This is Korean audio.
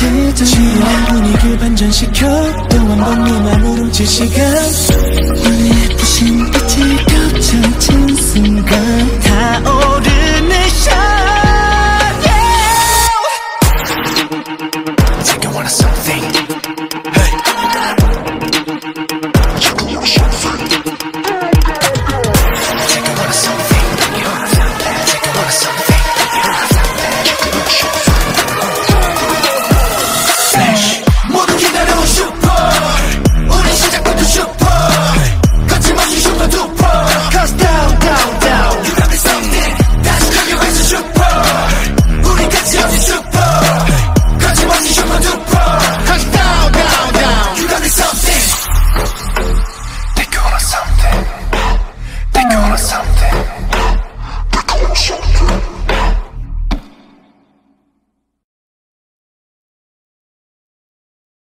질투한 분위기를 반전시켜 또 한 번 너만 울음칠 시간 오늘 예쁘신 빛이 겹쳐진 순간 타오르는 shine. Yeah. I think I wanna something